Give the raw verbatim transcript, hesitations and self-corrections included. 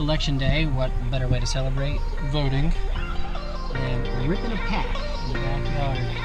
It's election day. What better way to celebrate? Voting. And ripping a pack in the backyard.